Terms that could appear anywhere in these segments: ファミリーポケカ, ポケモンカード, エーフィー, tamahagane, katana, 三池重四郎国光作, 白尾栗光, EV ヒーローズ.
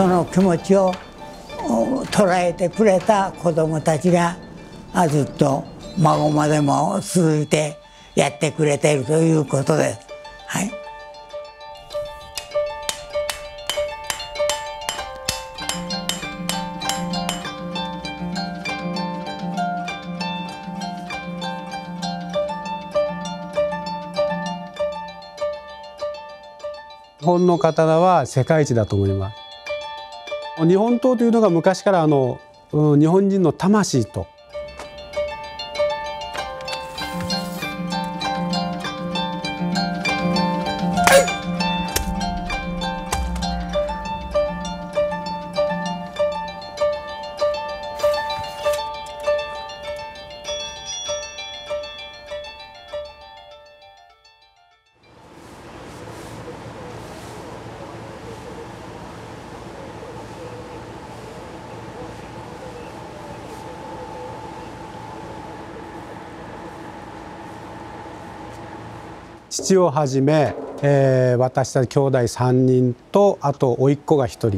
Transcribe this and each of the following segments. その気持ちを捉えてくれた子どもたちがずっと孫までも続いてやってくれているということです。はい、日本の刀は世界一だと思います。日本刀というのが昔から日本人の魂と。父をはじめ、私たち兄弟3人とあと甥っ子が1人。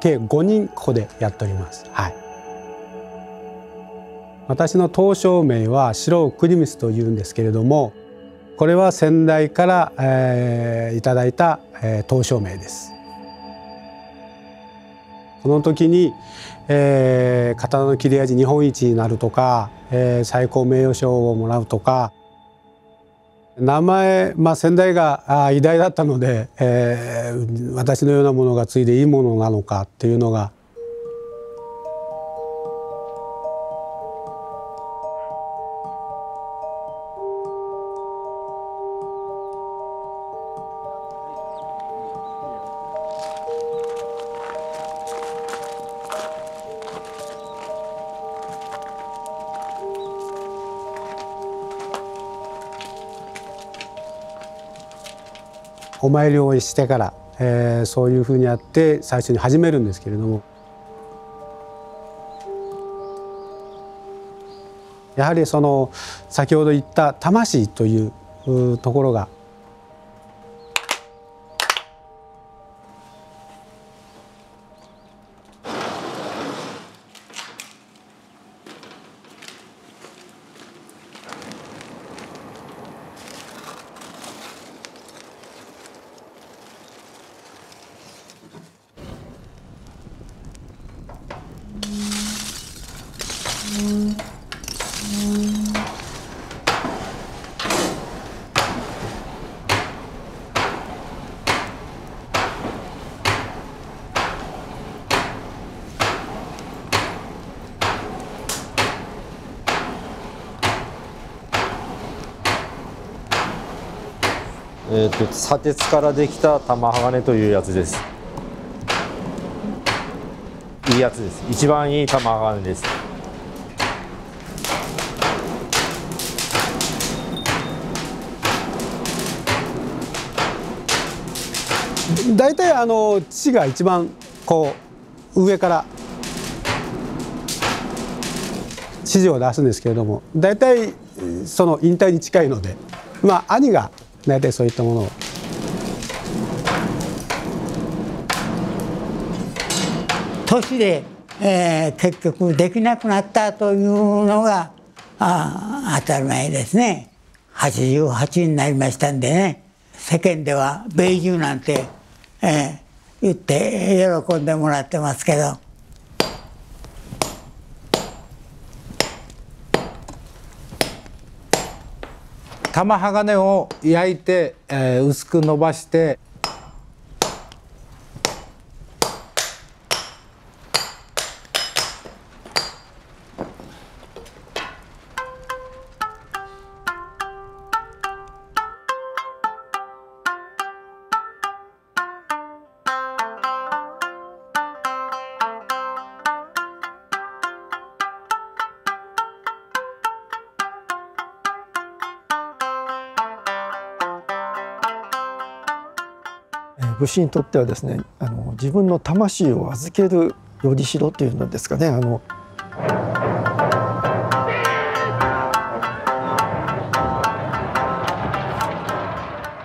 計5人ここでやっております。はい、私の刀匠名は白尾栗光というんですけれども、これは先代から、いただいた、刀匠名です。この時に、刀の切れ味日本一になるとか、最高名誉賞をもらうとか、名前、先代が偉大だったので、私のようなものが継いでいいものなのかっていうのが。お参りをしてから、そういうふうにやって最初に始めるんですけれども、やはりその先ほど言った魂というところが砂鉄からできた玉鋼というやつです。いいやつです。一番いい玉鋼です。大体血が一番こう上から指示を出すんですけれども、大体その引退に近いので、兄が大体そういったものを。年で、結局できなくなったというのが当たり前ですね。88になりましたんでね、世間では米寿なんて、言って喜んでもらってますけど。玉鋼を焼いて、薄く伸ばして武士にとってはですね、自分の魂を預ける依代というんですかね。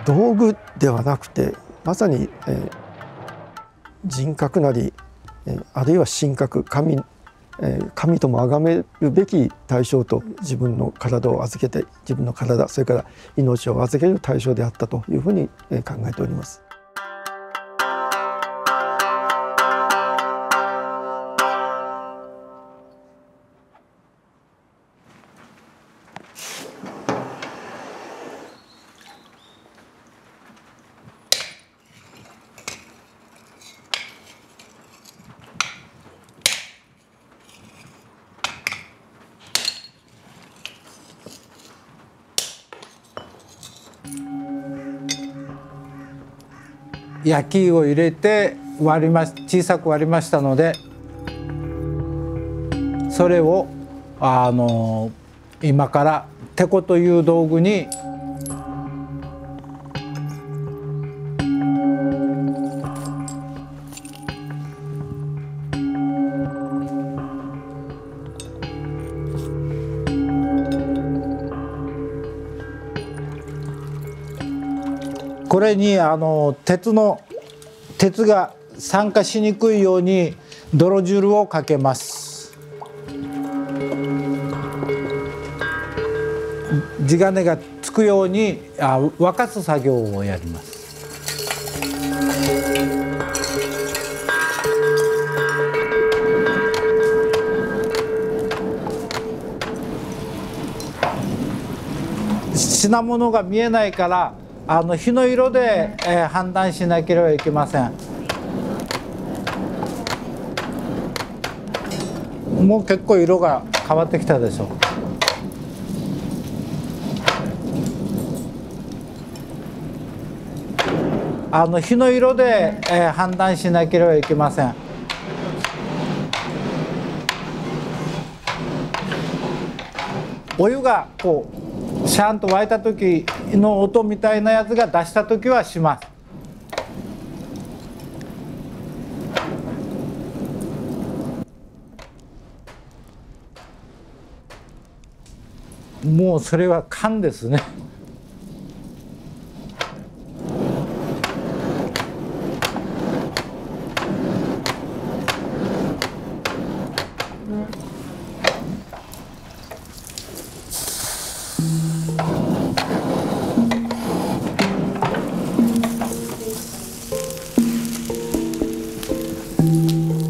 道具ではなくて、まさに人格なり、あるいは神格、神とも崇めるべき対象と、自分の体を預けて、自分の体、それから命を預ける対象であったというふうに考えております。焼きを入れて割ります。小さく割りましたので、それを今からテコという道具にこれに鉄が酸化しにくいように泥汁をかけます。地金がつくように沸かす作業をやります。品物が見えないから火の色で、判断しなければいけません。もう結構色が変わってきたでしょう。火の色で、判断しなければいけません。お湯がこうシャンと沸いた時の音みたいなやつが出した時はします。もうそれは勘ですね。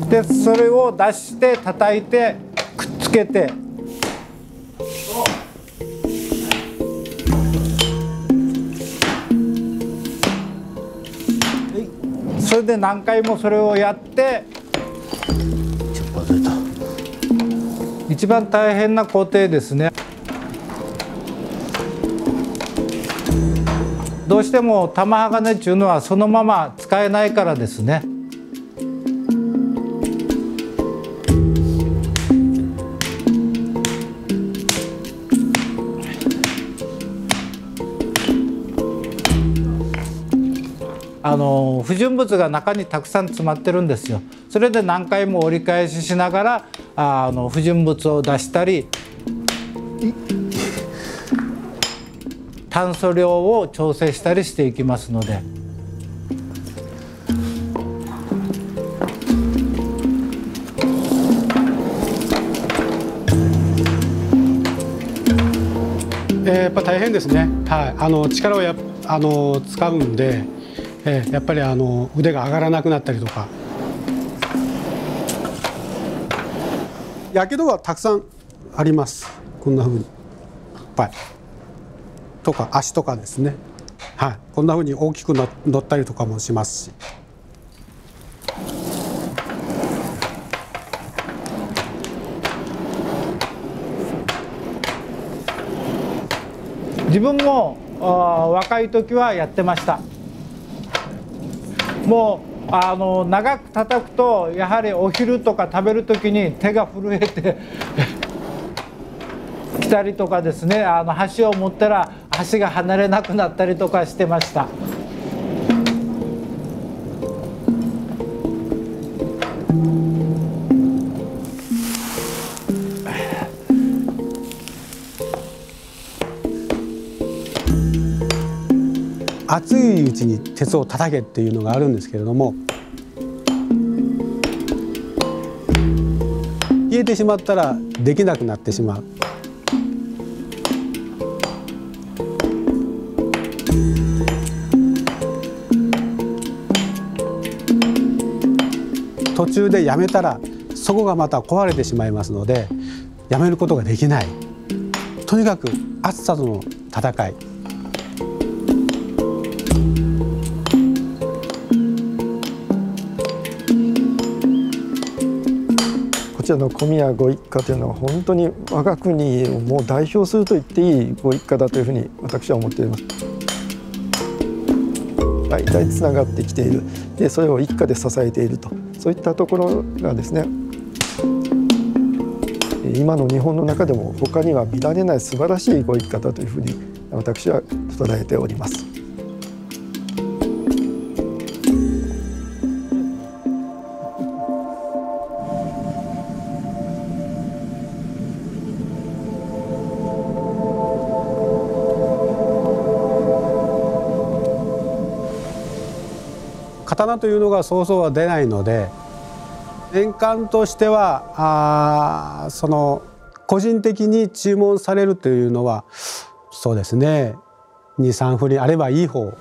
でそれを出して叩いてくっつけて、それで何回もそれをやって、一番大変な工程ですね。どうしても玉鋼っていうのはそのまま使えないからですね。不純物が中にたくさん詰まってるんですよ。それで何回も折り返ししながら不純物を出したり、炭素量を調整したりしていきますので、やっぱ大変ですね。はい、力を使うんで。やっぱり腕が上がらなくなったりとか、やけどはたくさんあります。こんなふうにいっぱいとか、足とかですね、はい、こんなふうに大きく乗ったりとかもしますし、自分も若い時はやってました。もう長く叩くと、やはりお昼とか食べる時に手が震えてきたりとかですね、箸を持ったら箸が離れなくなったりとかしてました。熱いうちに鉄を叩けっていうのがあるんですけれども、消えてしまったらできなくなってしまう。途中でやめたらそこがまた壊れてしまいますので、やめることができない。とにかく暑さとの戦い。こちらの小宮ご一家というのは本当に我が国をもう代表すると言っていいご一家だというふうに私は思っております。大体つながってきている、でそれを一家で支えていると、そういったところがですね、今の日本の中でも他には見られない素晴らしいご一家だというふうに私は捉えております。刀というのがそうそうは出ないので、年間としてはその個人的に注文されるというのはそうですね、2、3振りあればいい方。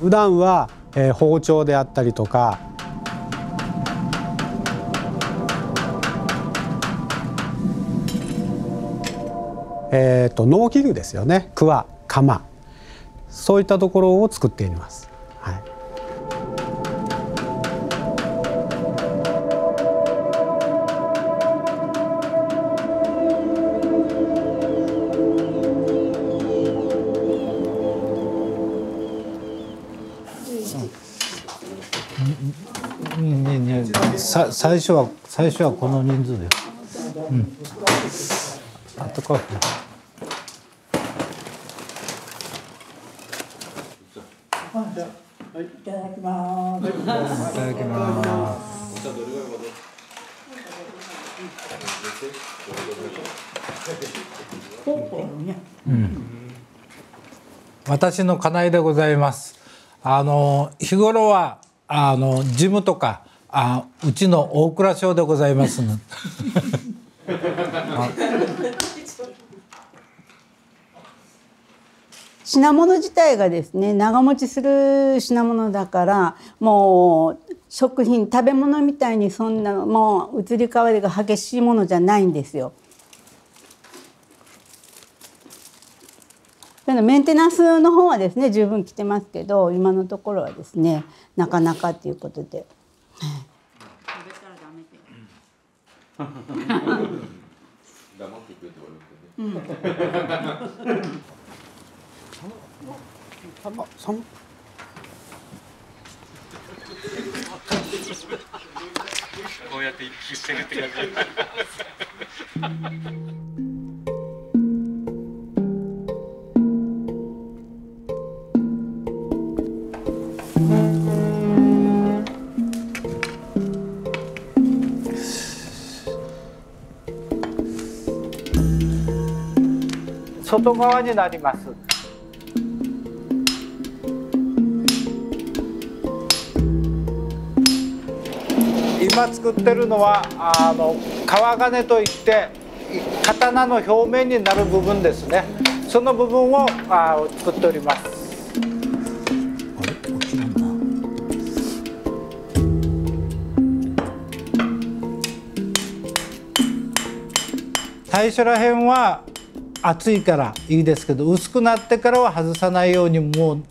普段は包丁であったりとか農機具ですよね、クワ、鎌、そういったところを作っています。最初はこの人数で、あとか。いただきます。いただきます。私の金井でございます。日頃はジムとかうちの大蔵省でございますの。品物自体がですね、長持ちする品物だから、もう食品、食べ物みたいにそんなもう移り変わりが激しいものじゃないんですよ。ただメンテナンスの方はですね十分来てますけど、今のところはですねなかなかっていうことで。こうやって一気してるって感じ。外側になります。今作ってるのは革金といって刀の表面になる部分ですね。その部分を作っております。最初らへんは厚いからいいですけど、薄くなってからは外さないように。もう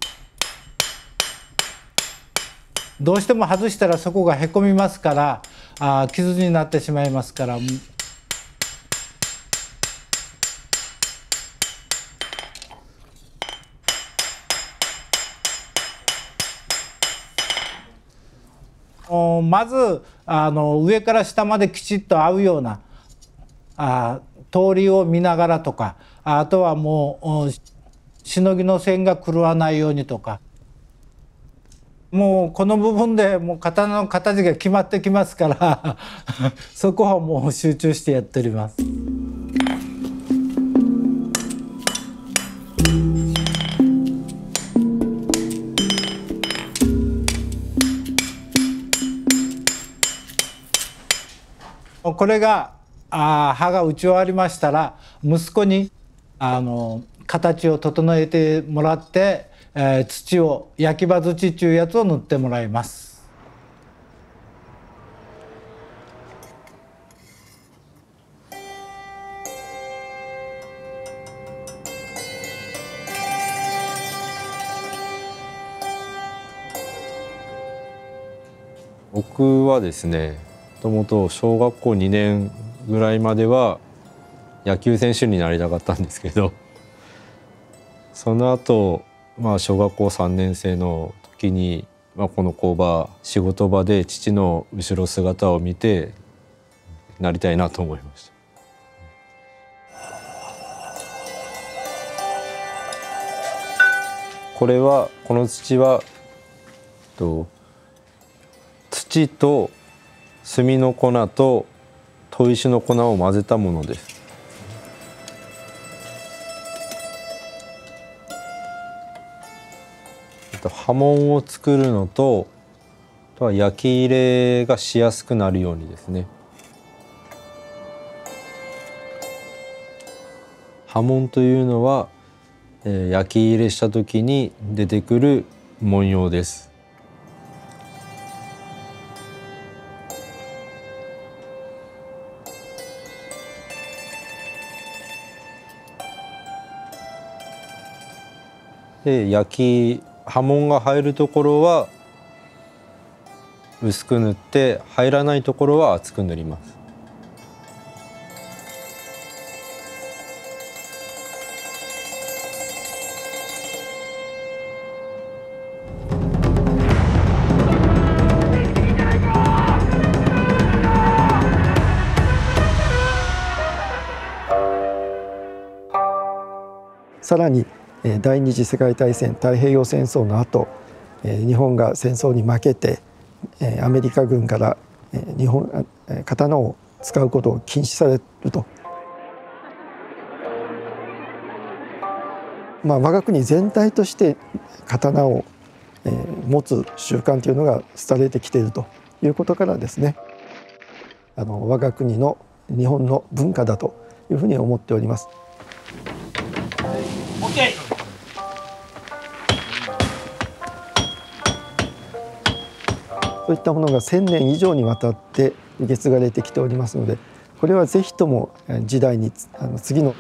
どうしても外したらそこがへこみますから、傷になってしまいますから。まず上から下まできちっと合うような通りを見ながらとか、あとはもうしのぎの線が狂わないようにとか。もうこの部分でもう刀の形が決まってきますからそこはもう集中してやっております。これが葉が打ち終わりましたら、息子に形を整えてもらって、土を焼き場土っていうやつを塗ってもらいます。僕はですね、もともと小学校2年ぐらいまでは野球選手になりたかったんですけど、その後、小学校3年生の時に、この工場、仕事場で父の後ろ姿を見てなりたいなと思いました。これは、この土は土と炭の粉と砥石の粉を混ぜたものです。刃文を作るのと、あとは焼き入れがしやすくなるようにですね。刃文というのは、焼き入れした時に出てくる文様です。で、刃文が入るところは薄く塗って、入らないところは厚く塗ります。さらに第二次世界大戦太平洋戦争の後、日本が戦争に負けてアメリカ軍から刀を使うことを禁止されると、我が国全体として刀を持つ習慣というのが廃れてきているということからですね、我が国の日本の文化だというふうに思っております。そういったものが 1,000 年以上にわたって受け継がれてきておりますので、これはぜひとも時代に次の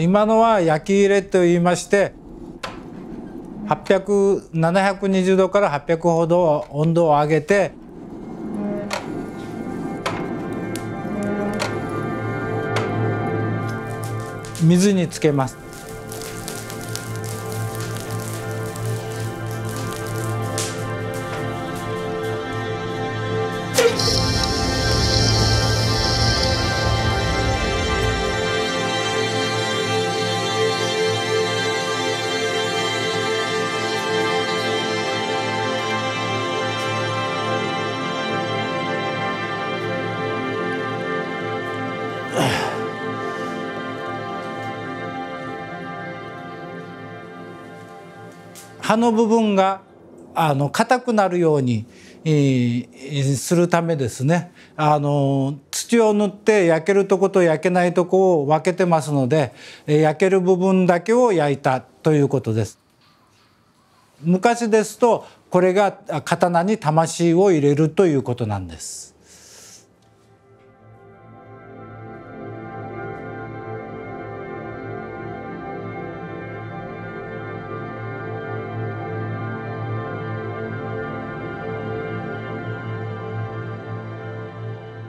今のは焼き入れといいまして、720度から800ほど温度を上げて、水につけます。刃の部分が硬くなるようにするためですね、土を塗って焼けるとこと焼けないとこを分けてますので、焼ける部分だけを焼いたということです。昔ですとこれが刀に魂を入れるということなんです。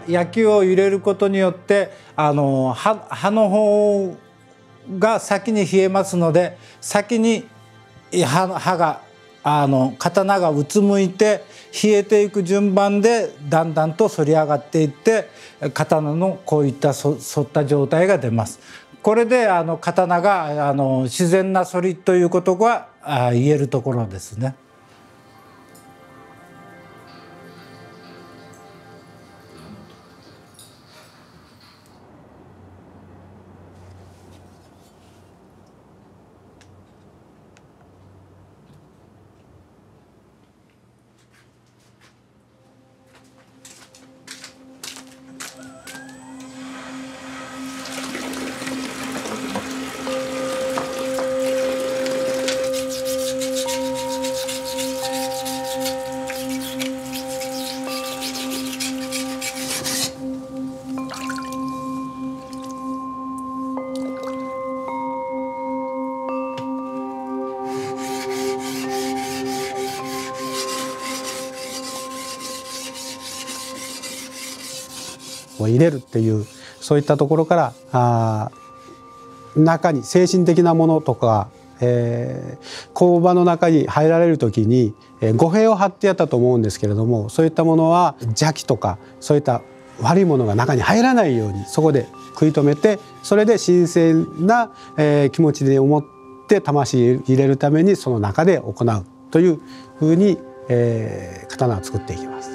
野球を入れることによって葉の方が先に冷えますので、先に葉が刀がうつむいて冷えていく順番でだんだんと反り上がっていって、刀のこういった反った状態が出ます。これで刀が自然な反りということが言えるところですね。入れるっていう、そういったところから中に精神的なものとか、工場の中に入られる時に語弊を張ってやったと思うんですけれども、そういったものは邪気とかそういった悪いものが中に入らないようにそこで食い止めて、それで神聖な、気持ちで思って魂入れるためにその中で行うというふうに、刀を作っていきます。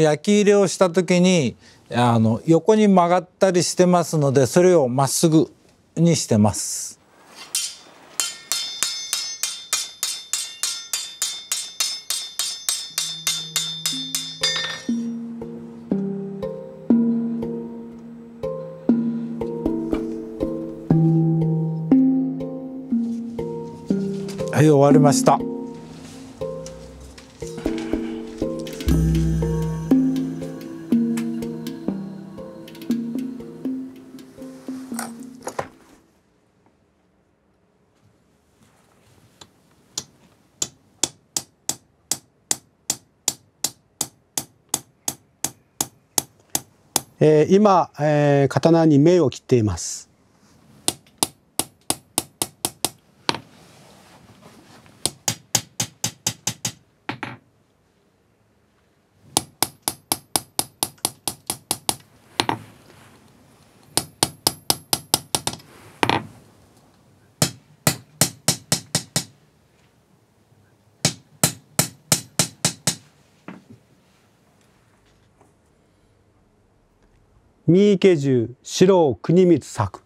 焼き入れをした時に横に曲がったりしてますので、それをまっすぐにしてます。はい、終わりました。今、刀に銘を切っています。三池重四郎国光作。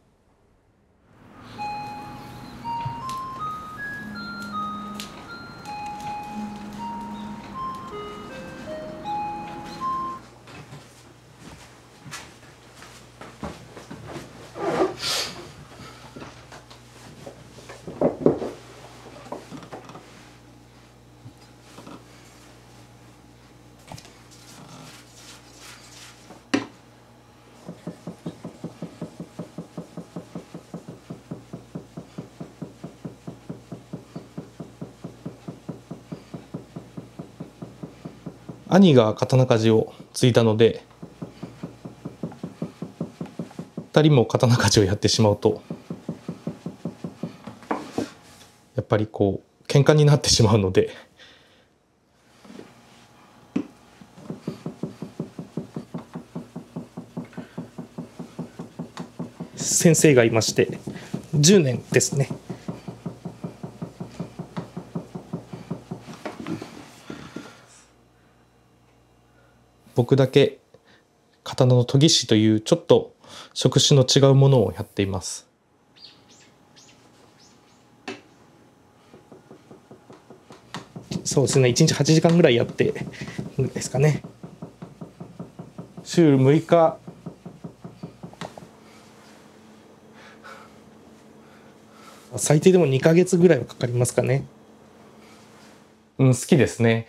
兄が刀鍛冶を継いだので、2人も刀鍛冶をやってしまうとやっぱりこう喧嘩になってしまうので、先生がいまして10年ですね。僕だけ刀の研ぎ師というちょっと職種の違うものをやっています。そうですね、1日8時間ぐらいやってですかね。週6日最低でも2ヶ月ぐらいはかかりますかね。うん、好きですね。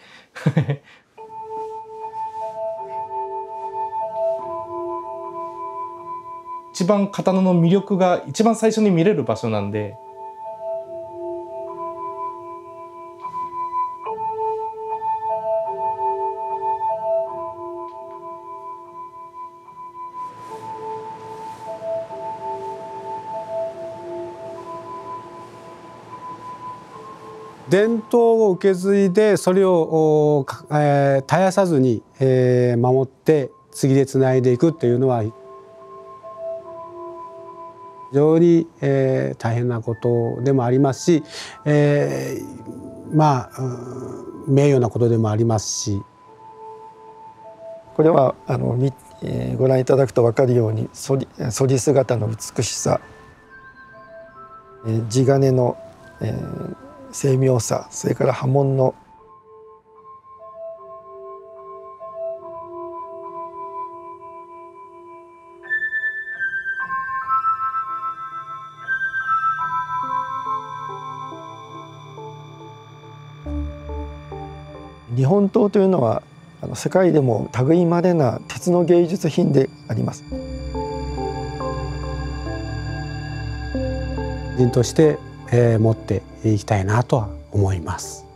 一番刀の魅力が一番最初に見れる場所なんで。伝統を受け継いでそれを絶やさずに守って次でつないでいくっていうのは非常に大変なことでもありますし、まあ名誉なことでもありますし、これはご覧いただくと分かるように反り姿の美しさ、地金の精妙さ、それから刃文の日本刀というのは世界でも類まれな鉄の芸術品であります。人として持っていきたいなとは思います。